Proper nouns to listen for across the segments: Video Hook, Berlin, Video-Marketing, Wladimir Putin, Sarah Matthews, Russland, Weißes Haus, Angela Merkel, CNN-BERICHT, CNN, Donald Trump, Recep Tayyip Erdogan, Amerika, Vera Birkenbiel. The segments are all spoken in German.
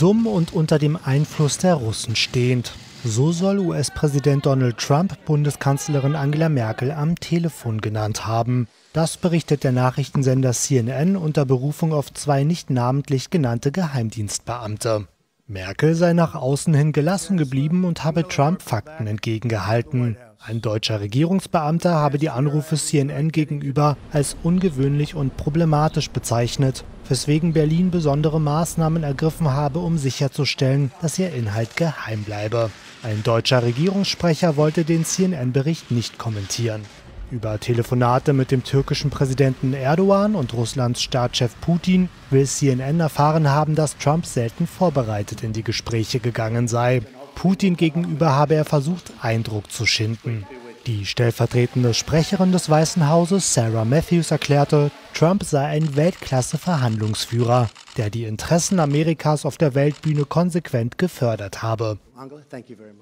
dumm und unter dem Einfluss der Russen stehend. So soll US-Präsident Donald Trump Bundeskanzlerin Angela Merkel am Telefon genannt haben. Das berichtet der Nachrichtensender CNN unter Berufung auf zwei nicht namentlich genannte Geheimdienstbeamte. Merkel sei nach außen hin gelassen geblieben und habe Trump Fakten entgegengehalten. Ein deutscher Regierungsbeamter habe die Anrufe CNN gegenüber als ungewöhnlich und problematisch bezeichnet, weswegen Berlin besondere Maßnahmen ergriffen habe, um sicherzustellen, dass ihr Inhalt geheim bleibe. Ein deutscher Regierungssprecher wollte den CNN-Bericht nicht kommentieren. Über Telefonate mit dem türkischen Präsidenten Erdogan und Russlands Staatschef Putin will CNN erfahren haben, dass Trump selten vorbereitet in die Gespräche gegangen sei. Putin gegenüber habe er versucht, Eindruck zu schinden. Die stellvertretende Sprecherin des Weißen Hauses, Sarah Matthews, erklärte, Trump sei ein Weltklasse-Verhandlungsführer, der die Interessen Amerikas auf der Weltbühne konsequent gefördert habe.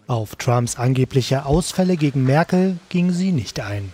Auf Trumps angebliche Ausfälle gegen Merkel ging sie nicht ein.